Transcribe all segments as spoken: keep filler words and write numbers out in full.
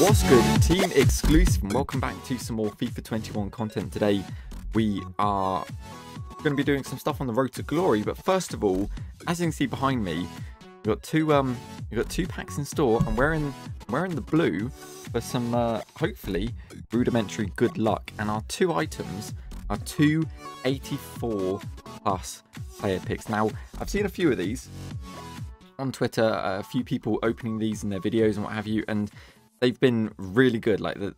What's good, team exclusive, and welcome back to some more FIFA twenty-one content. Today we are going to be doing some stuff on the road to glory, but first of all, as you can see behind me, we've got two um we've got two packs in store, and we're in we're in the blue for some uh hopefully rudimentary good luck. And our two items are two eighty-four plus player picks. Now I've seen a few of these on Twitter, a few people opening these in their videos and what have you, and they've been really good. Like the,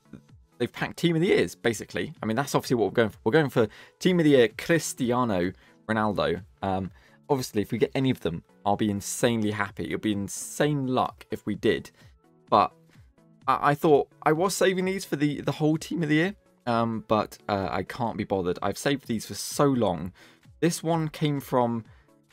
they've packed team of the years, basically. I mean, that's obviously what we're going for. We're going for team of the year Cristiano Ronaldo. Um, obviously, if we get any of them, I'll be insanely happy. It'll be insane luck if we did. But I, I thought I was saving these for the the whole team of the year, um, but uh, I can't be bothered. I've saved these for so long. This one came from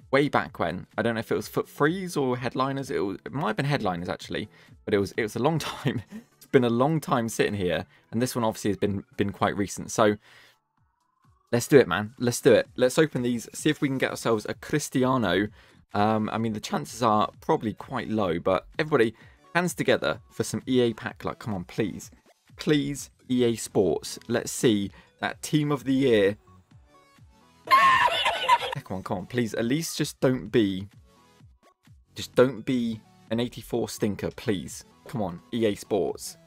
way back when. I don't know if it was Foot Freeze or Headliners. It, was, it might have been Headliners actually, but it was it was a long time. It's been a long time sitting here, and this one obviously has been been quite recent. So let's do it, man. Let's do it. Let's open these. See if we can get ourselves a Cristiano. Um, I mean, the chances are probably quite low, but everybody, hands together for some E A pack luck. Come on, please, please, E A Sports. Let's see that team of the year. Come on, come on, please. At least just don't be, just don't be an eighty-four stinker, please. Come on, E A Sports.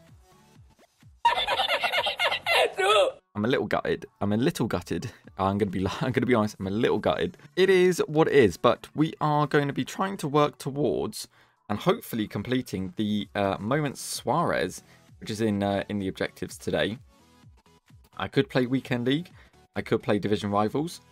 I'm a little gutted. I'm a little gutted. I'm gonna be. I'm gonna be honest. I'm a little gutted. It is what it is. But we are going to be trying to work towards and hopefully completing the uh, moment Suarez, which is in uh, in the objectives today. I could play Weekend League. I could play Division Rivals.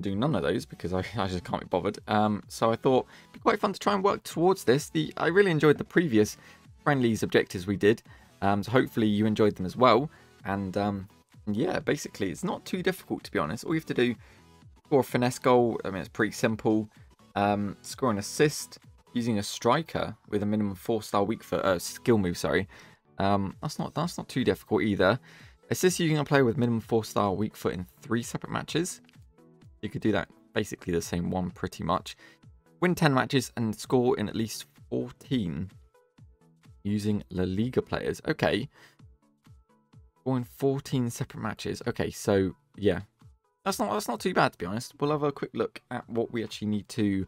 Do none of those because I, I just can't be bothered. Um, so I thought it'd be quite fun to try and work towards this. The I really enjoyed the previous friendlies objectives we did. Um, so hopefully you enjoyed them as well. And um, yeah, basically it's not too difficult, to be honest. All you have to do, score a finesse goal. I mean, it's pretty simple. Um, score an assist using a striker with a minimum four-star weak foot uh, skill move. Sorry, um, that's not that's not too difficult either. Assist using a player with minimum four-star weak foot in three separate matches. You could do that basically the same one pretty much. Win ten matches and score in at least fourteen using La Liga players. Okay. Score in fourteen separate matches. Okay, so yeah. That's not that's not too bad, to be honest. We'll have a quick look at what we actually need to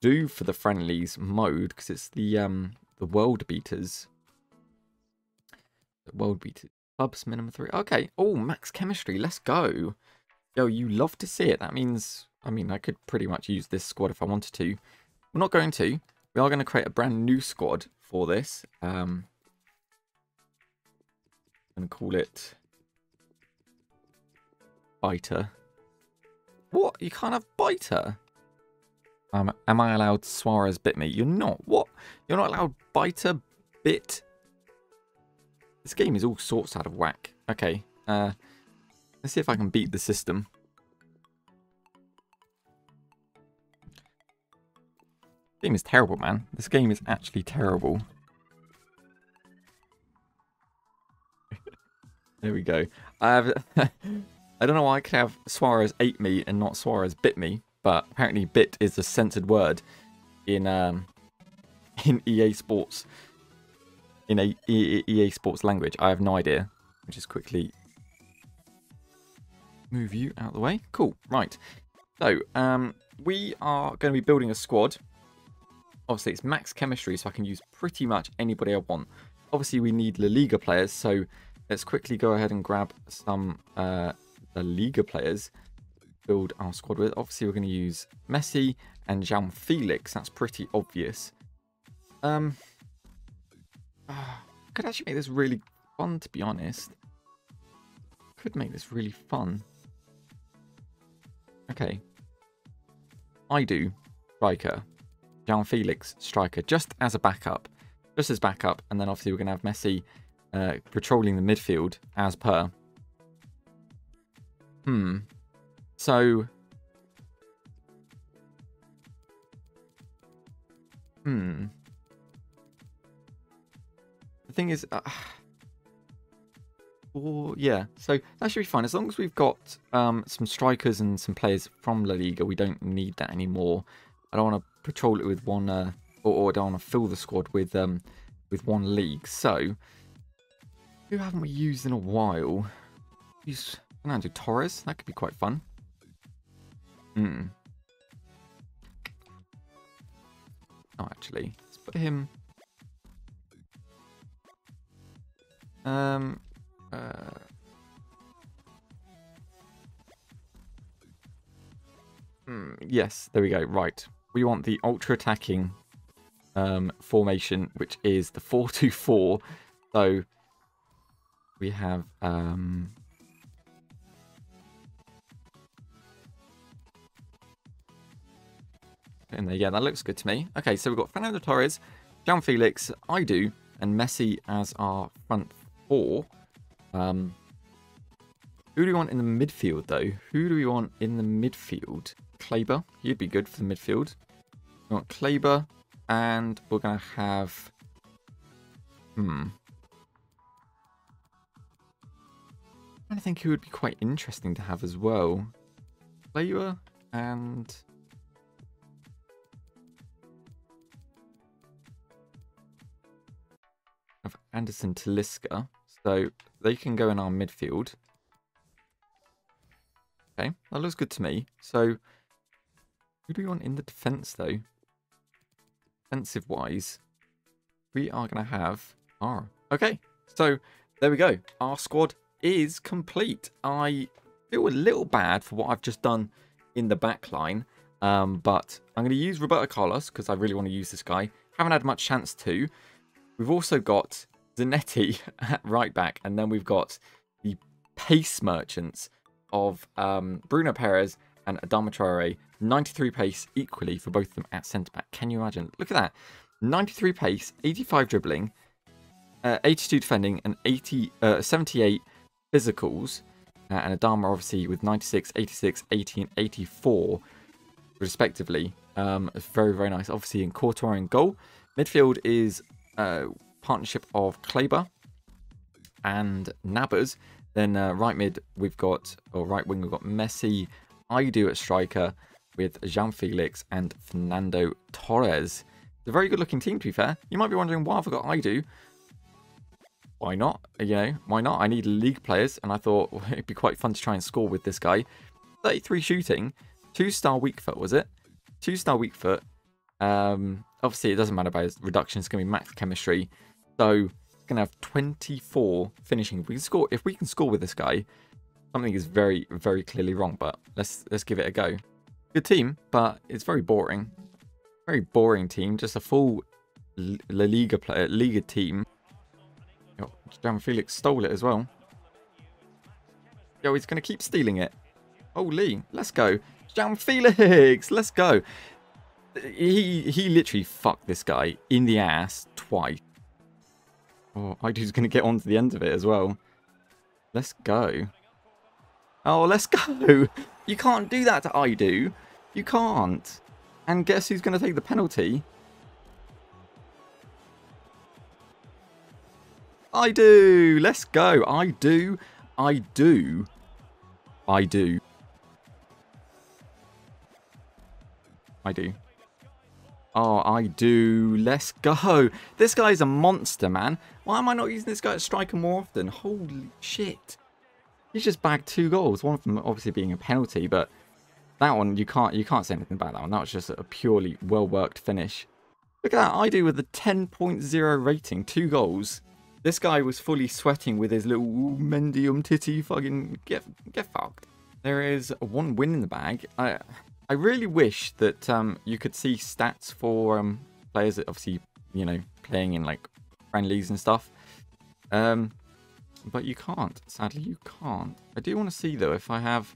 do for the friendlies mode, because it's the um the world beaters. The world beaters. Clubs minimum three. Okay. Oh, max chemistry. Let's go. Yo, you love to see it. That means, I mean, I could pretty much use this squad if I wanted to. We're not going to. We are going to create a brand new squad for this. Um, and call it Biter. What? You can't have Biter? Um, am I allowed Suarez bit me? You're not. What? You're not allowed Biter bit? This game is all sorts out of whack. Okay. Uh... Let's see if I can beat the system. This game is terrible, man. This game is actually terrible. There we go. I have. I don't know why I could have Suarez ate me and not Suarez bit me, but apparently "bit" is a censored word in um in E A Sports in a E A Sports language. I have no idea. I'll just quickly move you out of the way. Cool. Right. So, um, we are going to be building a squad. Obviously, it's max chemistry, so I can use pretty much anybody I want. Obviously, we need La Liga players, so let's quickly go ahead and grab some uh, La Liga players to build our squad with. Obviously, we're going to use Messi and João Félix. That's pretty obvious. Um, uh, could actually make this really fun, to be honest. Could make this really fun. Okay. I do striker. João Félix striker, just as a backup. Just as backup. And then obviously we're going to have Messi uh, patrolling the midfield as per. Hmm. So. Hmm. The thing is. Uh, Or, yeah, so that should be fine. As long as we've got um, some strikers and some players from La Liga, we don't need that anymore. I don't want to patrol it with one, uh, or, or I don't want to fill the squad with um, with one league. So Who haven't we used in a while? Use Fernando Torres. That could be quite fun. Hmm. Oh, actually, let's put him. Um. Uh. Mm, yes, there we go. Right, we want the ultra-attacking um, formation, which is the four two four. So we have um, in there. Yeah, that looks good to me. Okay, so we've got Fernando Torres, João Félix, Idu, and Messi as our front four. Um, who do we want in the midfield, though? Who do we want in the midfield? Kleber, he'd be good for the midfield. We want Kleber, and we're going to have... Hmm. I'm trying to think who would be quite interesting to have as well. Kleber and... of Anderson Talisca, so they can go in our midfield. Okay, that looks good to me. So, who do we want in the defence, though? Defensive-wise, we are going to have R. Okay, so there we go. Our squad is complete. I feel a little bad for what I've just done in the back line, um, but I'm going to use Roberto Carlos because I really want to use this guy. Haven't had much chance to. We've also got Zanetti at right back, and then we've got the pace merchants of um, Bruno Peres and Adama Traore, ninety-three pace equally for both of them at centre-back. Can you imagine? Look at that. ninety-three pace, eighty-five dribbling, uh, eighty-two defending, and eighty, uh, seventy-eight physicals. Uh, and Adama, obviously, with ninety-six, eighty-six, eighty, and eighty-four, respectively. Um, it's very, very nice. Obviously, in Courtois in goal. Midfield is uh, partnership of Kleber and Navas. Then uh, right mid, we've got, or right wing, we've got Messi, Idu at striker with João Félix and Fernando Torres. It's a very good looking team, to be fair. You might be wondering, why have I got Idu? Why not? You know, why not? I need league players, and I thought, well, it'd be quite fun to try and score with this guy. thirty-three shooting, two-star weak foot, was it? Two-star weak foot. Um, obviously, it doesn't matter about his reduction. It's going to be max chemistry. So... gonna have twenty-four finishing. If we can score, if we can score with this guy, something is very, very clearly wrong. But let's let's give it a go. Good team, but it's very boring. Very boring team. Just a full La Liga player, Liga team. Oh, João Félix stole it as well. Yo, he's gonna keep stealing it. Holy, let's go, João Félix. Let's go. He he literally fucked this guy in the ass twice. Oh, Idu's going to get on to the end of it as well. Let's go. Oh, let's go. You can't do that to Idu. You can't. And guess who's going to take the penalty? Idu. Let's go. Idu. Idu. Idu. Idu. Oh, Idu. Let's go. This guy's a monster, man. Why am I not using this guy as striker more often? Holy shit. He's just bagged two goals. One of them obviously being a penalty, but that one, you can't you can't say anything about that one. That was just a purely well-worked finish. Look at that. I do with a ten point oh rating. Two goals. This guy was fully sweating with his little mendium titty fucking get, get fucked. There is one win in the bag. I I really wish that um, you could see stats for um, players that obviously, you know, playing in like friendlies and stuff, um but you can't, sadly. You can't. I do want to see though if I have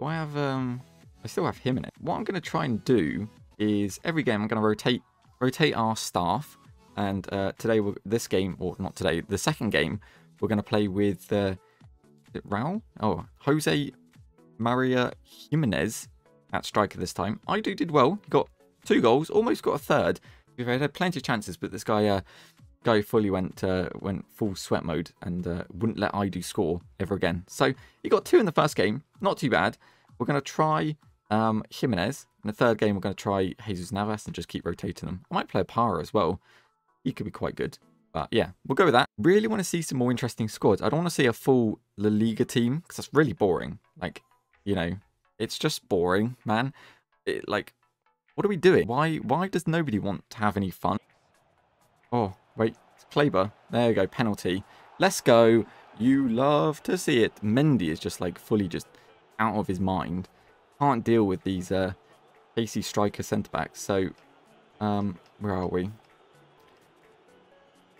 do I have um I still have him in it. What I'm going to try and do is every game I'm going to rotate rotate our staff, and uh today we'll, this game or not today the second game we're going to play with uh is it Raúl oh Jose Maria Jimenez at striker this time. Idu did well, got two goals, almost got a third. We've had plenty of chances, but this guy uh Go fully went uh, went full sweat mode and uh, wouldn't let Idu score ever again. So he got two in the first game, not too bad. We're going to try um, Jimenez. In the third game, we're going to try Jesus Navas and just keep rotating them. I might play Parra as well. He could be quite good. But yeah, we'll go with that. Really want to see some more interesting squads. I don't want to see a full La Liga team because that's really boring. Like, you know, it's just boring, man. It, like, what are we doing? Why why does nobody want to have any fun? Oh, wait, it's Kleber. There we go, penalty. Let's go. You love to see it. Mendy is just like fully just out of his mind. Can't deal with these uh, pacey striker centre-backs. So, um, where are we?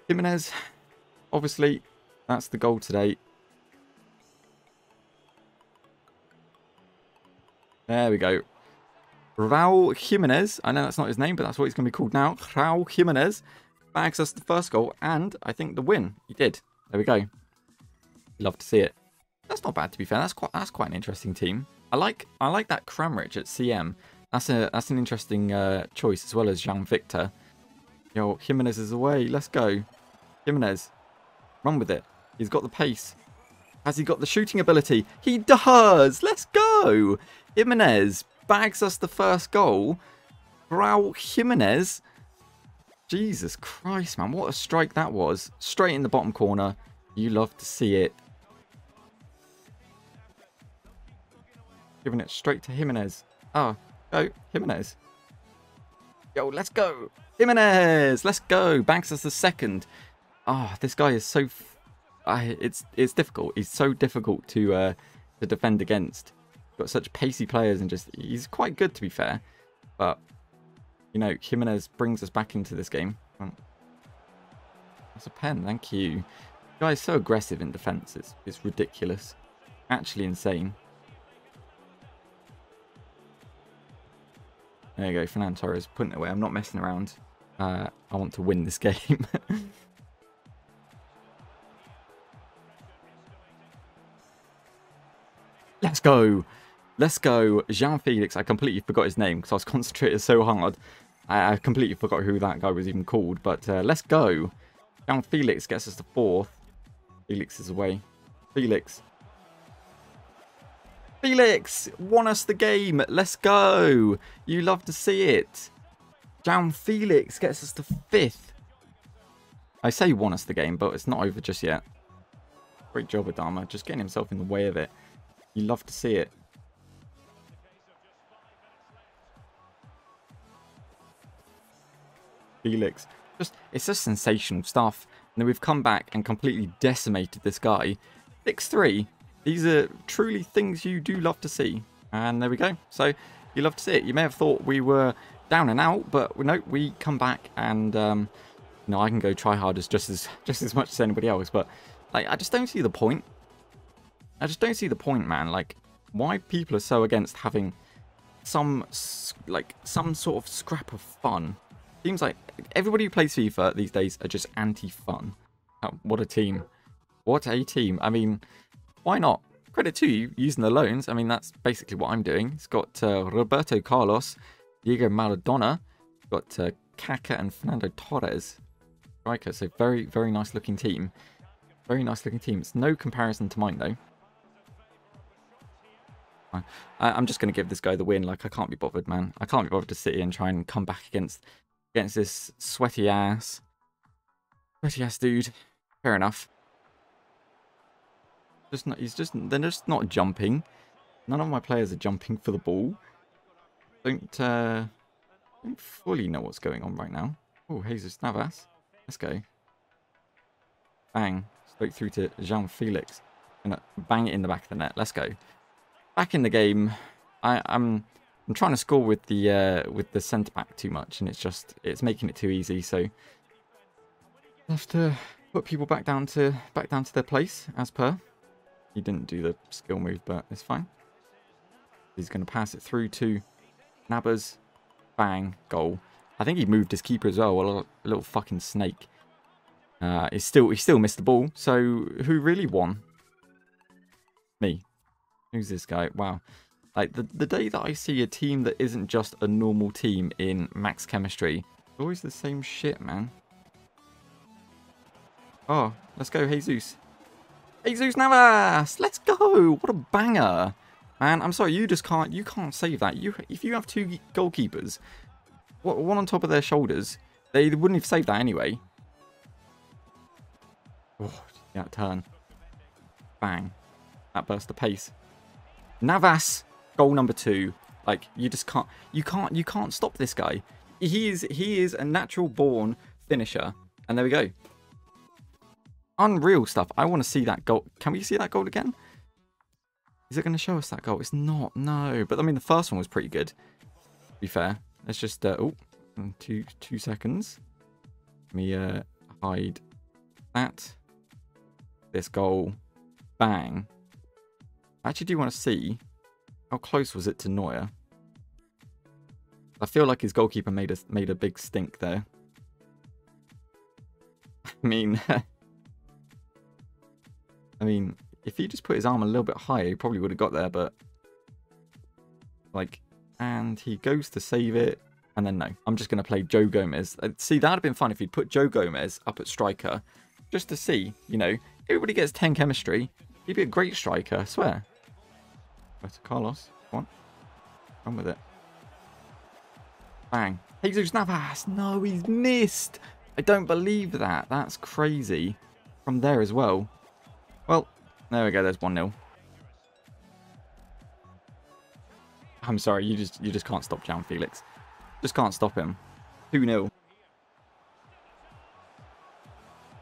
Jimenez, obviously, that's the goal today. There we go. Raúl Jiménez. I know that's not his name, but that's what he's going to be called now. Raúl Jiménez bags us the first goal and I think the win. He did. There we go. Love to see it. That's not bad, to be fair. That's quite that's quite an interesting team. I like I like that Kramrich at C M. That's a that's an interesting uh, choice, as well as Jean Victor. Yo, Jimenez is away. Let's go, Jimenez. Run with it. He's got the pace. Has he got the shooting ability? He does. Let's go, Jimenez. Bags us the first goal. Raúl Jiménez. Jesus Christ, man. What a strike that was. Straight in the bottom corner. You love to see it. Giving it straight to Jiménez. Oh, go, Jiménez. Yo, let's go. Jiménez, let's go. Bags us the second. Oh, this guy is so... F I, it's it's difficult. He's so difficult to uh, to defend against. Got such pacey players, and just he's quite good, to be fair, but you know, Jimenez brings us back into this game. That's a pen, thank you. The guy is so aggressive in defense, it's, it's ridiculous, actually insane. There you go, Fernando Torres putting it away. I'm not messing around. uh I want to win this game. Let's go. Let's go, João Félix. I completely forgot his name because I was concentrated so hard. I, I completely forgot who that guy was even called. But uh, let's go. João Félix gets us the fourth. Félix is away. Félix. Félix won us the game. Let's go. You love to see it. João Félix gets us the fifth. I say won us the game, but it's not over just yet. Great job, Adama. Just getting himself in the way of it. You love to see it. Felix. Just, it's just sensational stuff. And then we've come back and completely decimated this guy. six three. These are truly things you do love to see. And there we go. So you love to see it. You may have thought we were down and out, but no, we come back and um, you know, I can go try hard as just as just as much as anybody else. But like, I just don't see the point. I just don't see the point, man. Like, why people are so against having some like some sort of scrap of fun. Seems like everybody who plays FIFA these days are just anti-fun. Oh, what a team. What a team. I mean, why not? Credit to you using the loans. I mean, that's basically what I'm doing. It's got uh, Roberto Carlos, Diego Maradona, it's got uh, Kaka and Fernando Torres. Riker, so very, very nice looking team. Very nice looking team. It's no comparison to mine, though. I, I'm just going to give this guy the win. Like, I can't be bothered, man. I can't be bothered to sit here and try and come back against... Against this sweaty ass, sweaty ass dude. Fair enough. Just not. He's just. They're just not jumping. None of my players are jumping for the ball. Don't. Uh, don't fully know what's going on right now. Oh, Jesus Navas. Let's go. Bang. Straight through to João Félix. And bang it in the back of the net. Let's go. Back in the game. I, I'm. I'm trying to score with the uh, with the centre back too much, and it's just it's making it too easy. So I have to put people back down to back down to their place as per. He didn't do the skill move, but it's fine. He's going to pass it through to Navas. Bang, goal. I think he moved his keeper as well. A little, a little fucking snake. Uh, he still he still missed the ball. So who really won? Me. Who's this guy? Wow. Like, the, the day that I see a team that isn't just a normal team in max chemistry, it's always the same shit, man. Oh, let's go, Jesus. Jesus Navas! Let's go! What a banger! Man, I'm sorry, you just can't, you can't save that. You, if you have two goalkeepers, one on top of their shoulders, they wouldn't have saved that anyway. Oh, that turn. Bang. That burst of pace. Navas, goal number two. Like, you just can't, you can't, you can't stop this guy. He is, he is a natural born finisher. And there we go. Unreal stuff. I want to see that goal. Can we see that goal again? Is it going to show us that goal? It's not. No. But I mean, the first one was pretty good. To be fair. Let's just, uh, oh, two, two seconds. Let me uh, hide that. This goal. Bang. I actually do want to see how close was it to Neuer. I feel like his goalkeeper made a, made a big stink there. I mean, I mean, if he just put his arm a little bit higher, he probably would have got there, but like, and he goes to save it, and then no, I'm just going to play Joe Gomez. See, that would have been fun if he'd put Joe Gomez up at striker, just to see, you know, everybody gets ten chemistry. He'd be a great striker, I swear. Roberto Carlos, come on, run with it. Bang. Jesus Navas, no, he's missed. I don't believe that. That's crazy. From there as well. Well, there we go. There's one nil. I'm sorry. You just you just can't stop João Felix. Just can't stop him. two nil.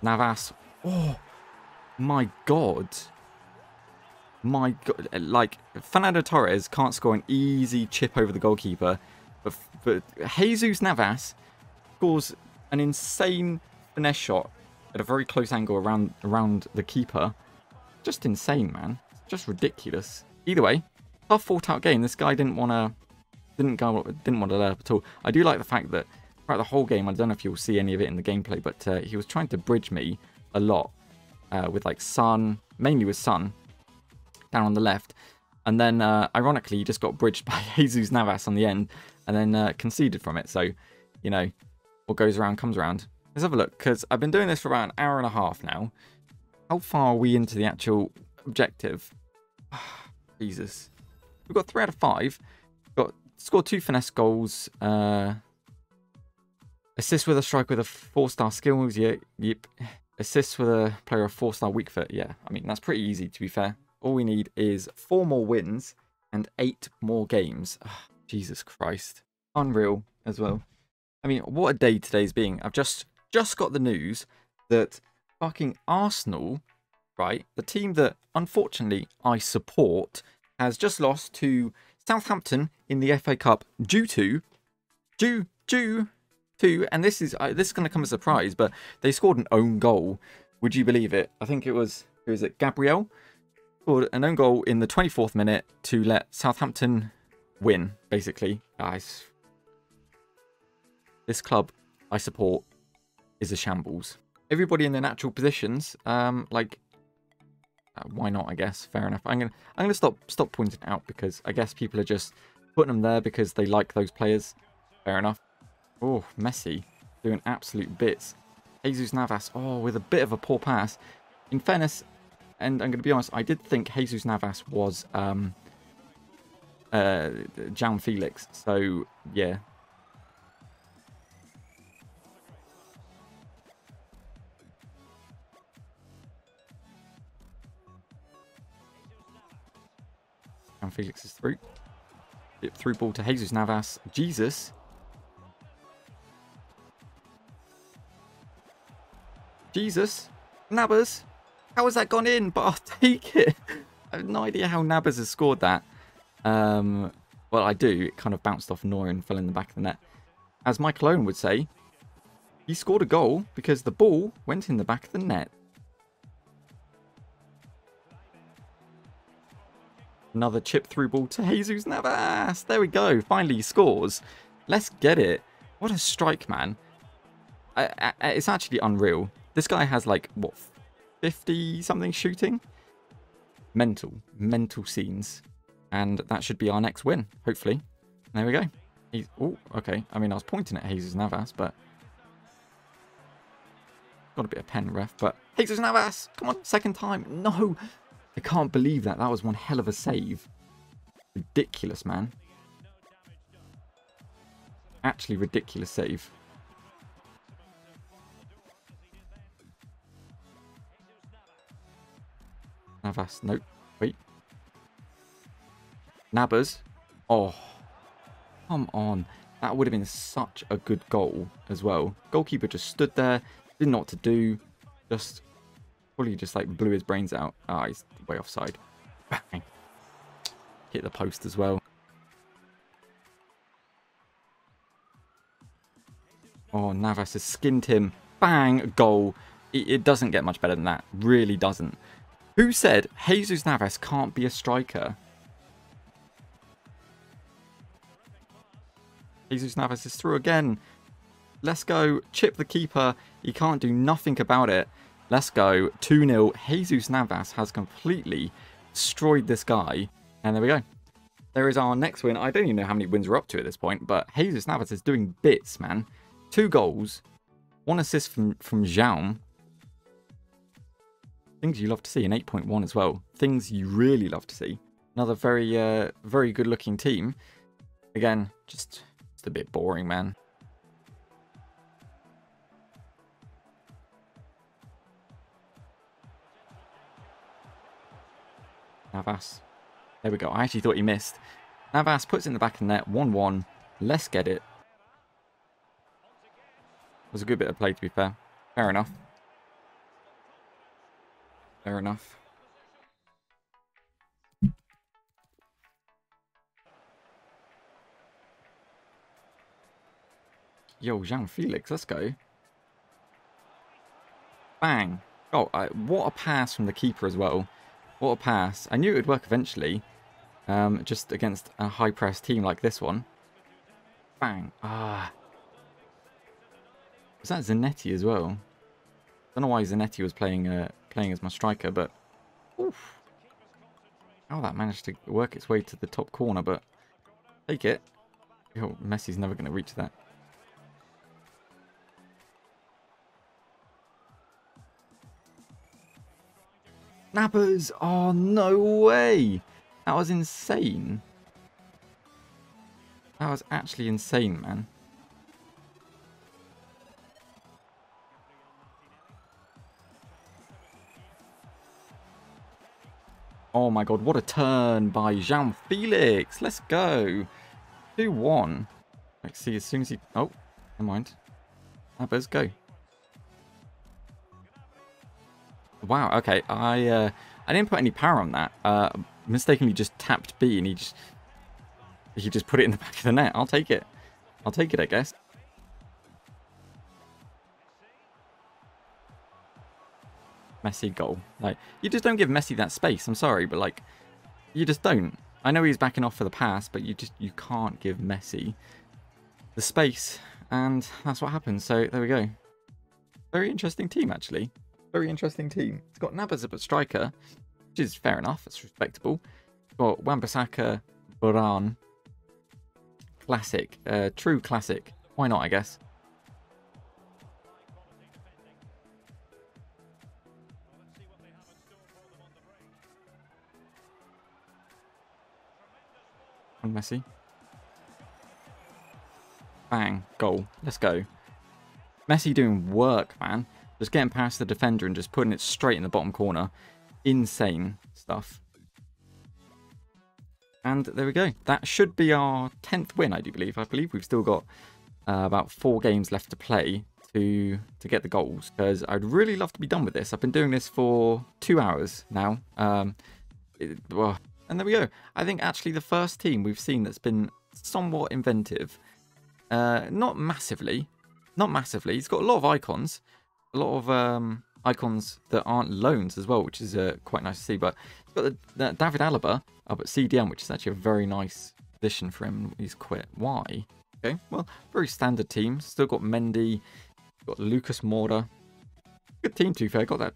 Navas. Oh, my God. My God. Like, Fernando Torres can't score an easy chip over the goalkeeper. But, but Jesus Navas scores an insane finesse shot at a very close angle around around the keeper. Just insane, man. Just ridiculous. Either way, tough thought out game. This guy didn't want to didn't go didn't want to let up at all. I do like the fact that throughout the whole game, I don't know if you'll see any of it in the gameplay, but uh, he was trying to bridge me a lot uh, with like Sun, mainly with Sun down on the left, and then uh, ironically he just got bridged by Jesus Navas on the end, and then uh, conceded from it. So, you know. What goes around comes around. Let's have a look, because I've been doing this for about an hour and a half now. How far are we into the actual objective? Jesus. We've got three out of five. We've got scored two finesse goals. Uh, assist with a strike with a four-star skills. Yeah, yep. Assist with a player of four-star weak foot. Yeah, I mean, that's pretty easy, to be fair. All we need is four more wins and eight more games. Oh, Jesus Christ. Unreal as well. I mean, what a day today's being. I've just just got the news that fucking Arsenal, right, the team that unfortunately I support, has just lost to Southampton in the F A Cup due to, due, due to, and this is uh, this is going to come as a surprise, but they scored an own goal. Would you believe it? I think it was, who is it, Gabriel? Scored an own goal in the twenty-fourth minute to let Southampton win, basically. Guys. This club I support is a shambles. Everybody in their natural positions, um, like, uh, why not? I guess fair enough. I'm gonna, I'm gonna stop, stop pointing it out because I guess people are just putting them there because they like those players. Fair enough. Oh, Messi doing absolute bits. Jesus Navas, oh, with a bit of a poor pass. In fairness, and I'm gonna be honest, I did think Jesus Navas was um, uh, João Felix. So yeah. Felix is through. Dip through ball to Jesus Navas. Jesus. Jesus. Navas. How has that gone in? But I'll take it. I have no idea how Navas has scored that. Um, well, I do. It kind of bounced off Neuer and fell in the back of the net. As Mike Lowen would say, he scored a goal because the ball went in the back of the net. Another chip through ball to Jesus Navas. There we go. Finally, he scores. Let's get it. What a strike, man. I, I, it's actually unreal. This guy has like, what, fifty something shooting? Mental. Mental scenes. And that should be our next win, hopefully. There we go. He's, oh, okay. I mean, I was pointing at Jesus Navas, but... Got a bit of pen ref, but... Jesus Navas! Come on, second time. No! I can't believe that. That was one hell of a save. Ridiculous, man. Actually ridiculous save. Navas. No. Wait. Navas. Oh. Come on. That would have been such a good goal as well. Goalkeeper just stood there. Didn't know what to do. Just probably just like blew his brains out. Ah, he's way offside. Bang. Hit the post as well. Oh, Navas has skinned him. Bang. Goal. It, it doesn't get much better than that. Really doesn't. Who said Jesus Navas can't be a striker? Jesus Navas is through again. Let's go. Chip the keeper. He can't do nothing about it. Let's go. two nil. Jesus Navas has completely destroyed this guy. And there we go. There is our next win. I don't even know how many wins we're up to at this point, but Jesus Navas is doing bits, man. Two goals. One assist from, from João. Things you love to see in eight point one as well. Things you really love to see. Another very, uh, very good looking team. Again, just... a bit boring, man. Navas. There we go. I actually thought he missed. Navas puts it in the back of the net. one one. Let's get it. Was a good bit of play, to be fair. Fair enough. Fair enough. Yo, João Félix, let's go. Bang. Oh, I, what a pass from the keeper as well. What a pass. I knew it would work eventually. Um, just against a high-press team like this one. Bang. Ah. Was that Zanetti as well? Don't know why Zanetti was playing uh, playing as my striker, but... Oof. How that managed to work its way to the top corner, but... Take it. Yo, Messi's never going to reach that. Navas! Oh, no way! That was insane. That was actually insane, man. Oh my god, what a turn by João Félix! Let's go! two one. Let's see, as soon as he... Oh, never mind. Navas, go. Wow, okay, I uh, I didn't put any power on that. Uh, mistakenly just tapped B and he just, he just put it in the back of the net. I'll take it. I'll take it, I guess. Messi goal. Like, you just don't give Messi that space. I'm sorry, but like, you just don't. I know he's backing off for the pass, but you just, you can't give Messi the space. And that's what happened. So there we go. Very interesting team, actually. Very interesting team. It's got Navas as a striker, which is fair enough. It's respectable. It's got Wan-Bissaka, Varane. Classic. Uh, true classic. Why not, I guess? And Messi. Bang. Goal. Let's go. Messi doing work, man. Just getting past the defender and just putting it straight in the bottom corner. Insane stuff. And there we go. That should be our tenth win, I do believe. I believe we've still got uh, about four games left to play to, to get the goals. Because I'd really love to be done with this. I've been doing this for two hours now. Um, it, well, and there we go. I think actually the first team we've seen that's been somewhat inventive. Uh, not massively. Not massively. It's got a lot of icons. A lot of um, icons that aren't loans as well, which is uh, quite nice to see. But he's got the, the David Alaba up at C D M, which is actually a very nice position for him. He's quit. Why? Okay, well, very standard team. Still got Mendy, got Lucas Moura. Good team, to be fair. Got that,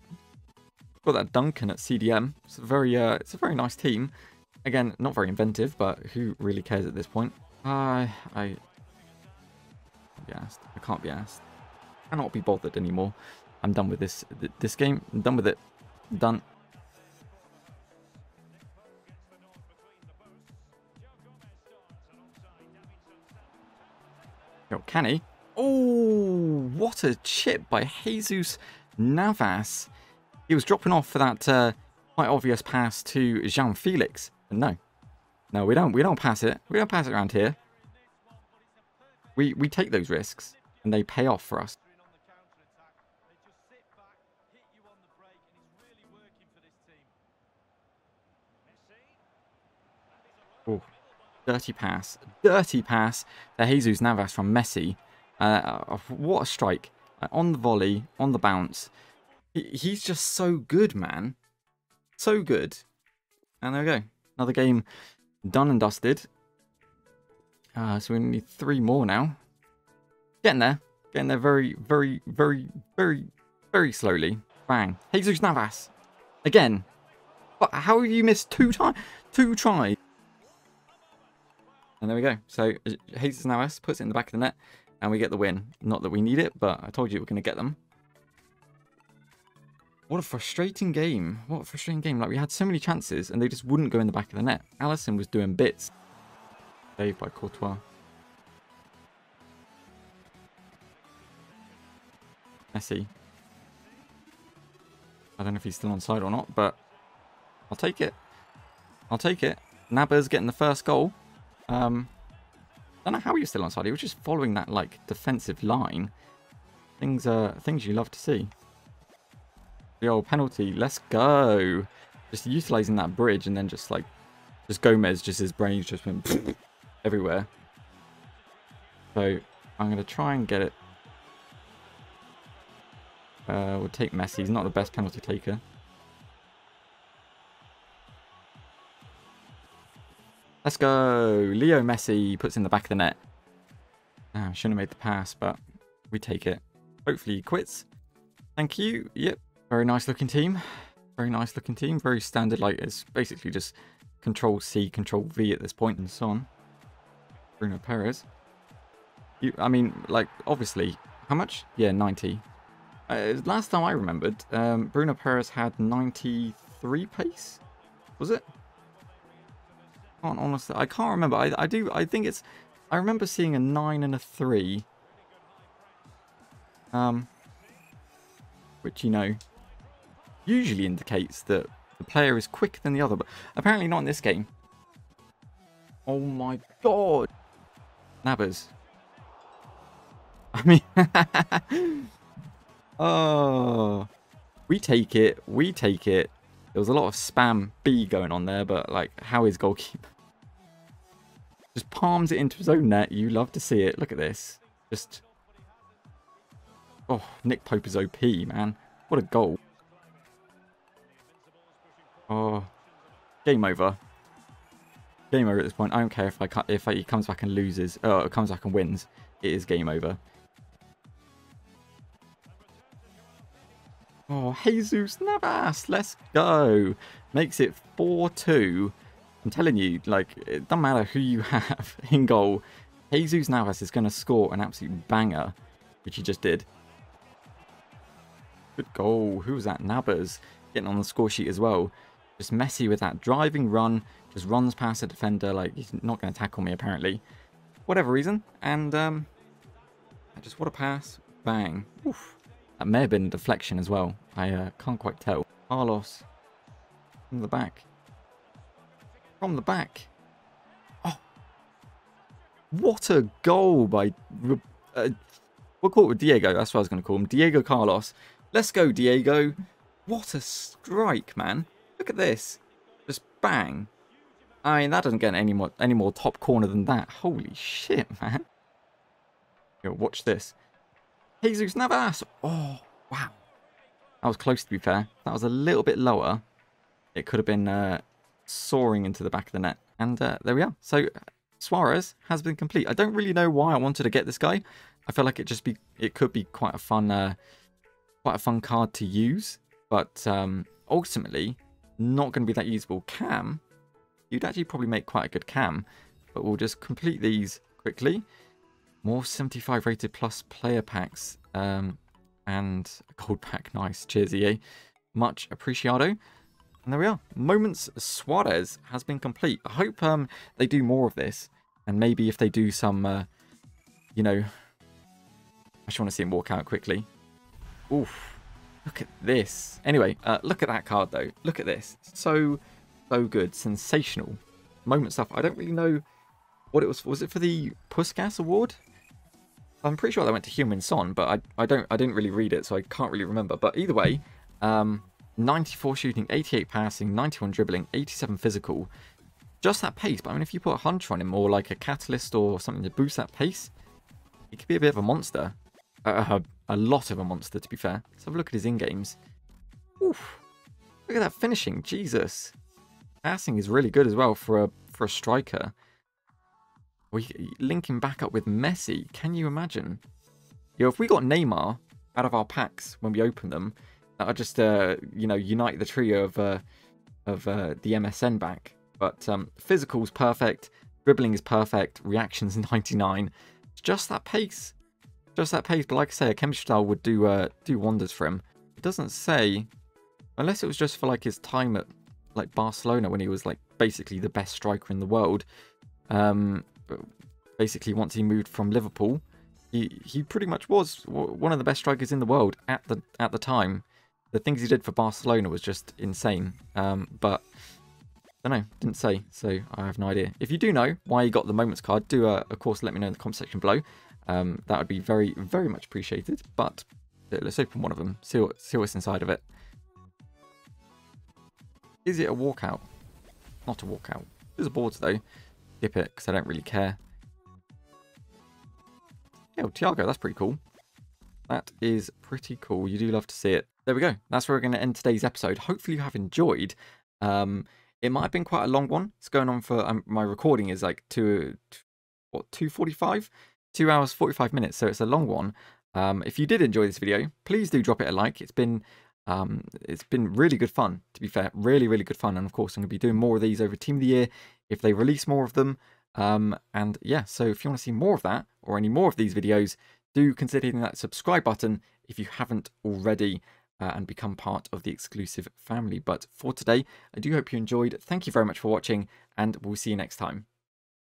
got that Duncan at C D M. It's a very, uh, it's a very nice team. Again, not very inventive, but who really cares at this point? Uh, I, can't be asked. I can't be asked. Cannot be bothered anymore. I'm done with this this game. I'm done with it. Done. Yo, can he? Oh, what a chip by Jesus Navas. He was dropping off for that uh, quite obvious pass to João Félix. No. No, we don't. We don't pass it. We don't pass it around here. We, we take those risks, and they pay off for us. Oh, dirty pass. Dirty pass to Jesús Navas from Messi. Uh, what a strike. Uh, on the volley, on the bounce. He, he's just so good, man. So good. And there we go. Another game done and dusted. Uh, so we need three more now. Getting there. Getting there very, very, very, very, very slowly. Bang. Jesús Navas. Again. But how have you missed two times? Two tries. And there we go. So Jesús Navas puts it in the back of the net. And we get the win. Not that we need it, but I told you we're going to get them. What a frustrating game. What a frustrating game. Like, we had so many chances, and they just wouldn't go in the back of the net. Alisson was doing bits. Saved by Courtois. Messi. I don't know if he's still onside or not, but I'll take it. I'll take it. Navas getting the first goal. Um... I don't know how he was still onside. He was just following that, like, defensive line. Things uh, things you love to see. The old penalty. Let's go. Just utilising that bridge, and then just, like, just Gomez, just his brains just went everywhere. So, I'm going to try and get it. Uh, we'll take Messi. He's not the best penalty taker. Let's go. Leo Messi puts in the back of the net. Oh, shouldn't have made the pass, but we take it. Hopefully he quits. Thank you. Yep. Very nice looking team. Very nice looking team. Very standard. Like, it's basically just control C, control V at this point and so on. Bruno Peres. You, I mean, like, obviously, how much? Yeah, ninety. Uh, last time I remembered, um, Bruno Peres had ninety-three pace. Was it? Can't honestly, I can't remember. I, I do. I think it's. I remember seeing a nine and a three. Um, which, you know, usually indicates that the player is quicker than the other, but apparently not in this game. Oh my god, Navas. I mean, oh, we take it. We take it. There was a lot of spam B going on there, but, like, how is goalkeeper? Just palms it into his own net. You love to see it. Look at this. Just... Oh, Nick Pope is O P, man. What a goal. Oh, game over. Game over at this point. I don't care if I can't, if I, he comes back and loses. Oh, it comes back and wins. It is game over. Oh, Jesús Navas, let's go. Makes it four two. I'm telling you, like, it doesn't matter who you have in goal. Jesús Navas is going to score an absolute banger, which he just did. Good goal. Who was that? Navas getting on the score sheet as well. Just Messi with that driving run. Just runs past a defender. Like, he's not going to tackle me, apparently. Whatever reason. And, um, just what a pass. Bang. Oof. That may have been a deflection as well. I uh, can't quite tell. Carlos. From the back. From the back. Oh. What a goal by... Uh, we'll call it Diego. That's what I was going to call him. Diego Carlos. Let's go, Diego. What a strike, man. Look at this. Just bang. I mean, that doesn't get any more, any more top corner than that. Holy shit, man. Yo, watch this. Jesús Navas! Oh, wow. That was close, to be fair. That was a little bit lower. It could have been uh, soaring into the back of the net. And uh, there we are. So, Suarez has been complete. I don't really know why I wanted to get this guy. I feel like it just be it could be quite a fun uh, quite a fun card to use. But um, ultimately, not going to be that usable. Cam, you'd actually probably make quite a good cam. But we'll just complete these quickly. More seventy-five rated plus player packs um, and a gold pack. Nice. Cheers, E A. Much appreciado. And there we are. Moments Suarez has been complete. I hope um, they do more of this. And maybe if they do some, uh, you know, I just want to see him walk out quickly. Oof. Look at this. Anyway, uh, look at that card though. Look at this. So, so good. Sensational. Moment stuff. I don't really know what it was for. Was it for the Puskas Award? I'm pretty sure that went to Heung-min Son, but I, I don't I didn't really read it, so I can't really remember. But either way, um, ninety-four shooting, eighty-eight passing, ninety-one dribbling, eighty-seven physical. Just that pace. But I mean, if you put a hunter on him or like a catalyst or something to boost that pace, it could be a bit of a monster. Uh, a lot of a monster, to be fair. Let's have a look at his in-games. Oof. Look at that finishing. Jesus. Passing is really good as well for a, for a striker. We link him back up with Messi. Can you imagine? Yo, if we got Neymar out of our packs when we open them, that'll just uh, you know, unite the trio of uh, of uh, the M S N back. But um, physical's perfect, dribbling is perfect, reaction's ninety-nine. It's just that pace, just that pace. But like I say, a chemistry style would do uh, do wonders for him. It doesn't say, unless it was just for like his time at like Barcelona when he was like basically the best striker in the world. Um, Basically, once he moved from Liverpool, he he pretty much was one of the best strikers in the world at the at the time. The things he did for Barcelona was just insane. Um, but I don't know, didn't say, so I have no idea. If you do know why he got the Moments card, do uh, of course let me know in the comment section below. Um, that would be very very much appreciated. But let's open one of them. See what, see what's inside of it. Is it a walkout? Not a walkout. There's a board though. Skip it because I don't really care. Oh, Thiago, that's pretty cool. That is pretty cool. You do love to see it. There we go. That's where we're going to end today's episode. Hopefully you have enjoyed. Um, it might have been quite a long one. It's going on for um, my recording is like two, what, two forty-five? Two hours, forty-five minutes. So it's a long one. Um, if you did enjoy this video, please do drop it a like. It's been um, it's been really good fun, to be fair. Really, really good fun. And of course, I'm going to be doing more of these over Team of the Year if they release more of them. Um, and yeah, so if you want to see more of that or any more of these videos, do consider hitting that subscribe button if you haven't already uh, and become part of the exclusive family. But for today, I do hope you enjoyed. Thank you very much for watching and we'll see you next time.